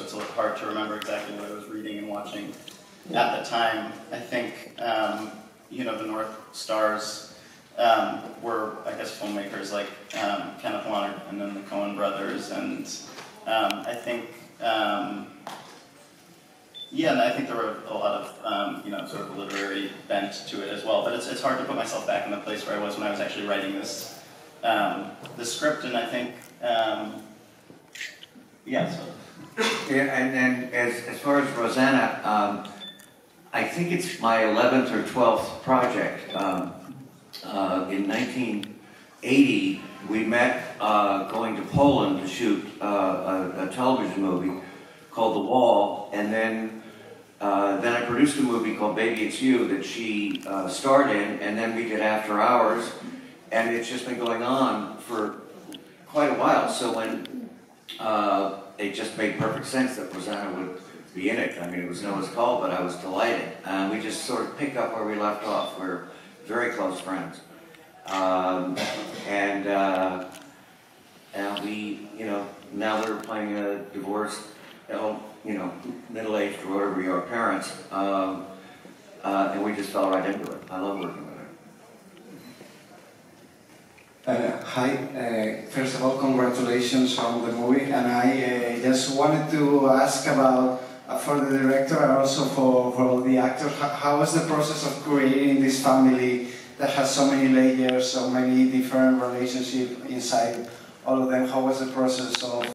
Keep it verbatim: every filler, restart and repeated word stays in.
so it's a little hard to remember exactly what I was reading and watching at the time. I think, um, you know, the North Stars um, were, I guess, filmmakers like um, Kenneth Lonergan and then the Coen brothers, and um, I think, um, yeah, and I think there were a lot of, um, you know, sort of literary bent to it as well, but it's, it's hard to put myself back in the place where I was when I was actually writing this um, this script, and I think, um, yeah, so. Yeah, and, and as, as far as Rosanna, um, I think it's my eleventh or twelfth project. Um, uh, in nineteen eighty, we met uh, going to Poland to shoot uh, a, a television movie called The Wall, and then uh, then I produced a movie called Baby It's You that she uh, starred in, and then we did After Hours, and it's just been going on for quite a while. So when uh, it just made perfect sense that Rosanna would be in it. I mean, it was Noah's call, but I was delighted. Uh, we just sort of pick up where we left off. We're very close friends, um, and uh, and we, you know, now we're playing a divorced, you know, middle-aged or whatever you are, parents, um, uh, and we just fell right into it. I love working with her. Uh, hi. Uh, first of all, congratulations on the movie, and I uh, just wanted to ask about, uh, for the director and also for, for all the actors, how, how was the process of creating this family that has so many layers, so many different relationships inside all of them? How was the process of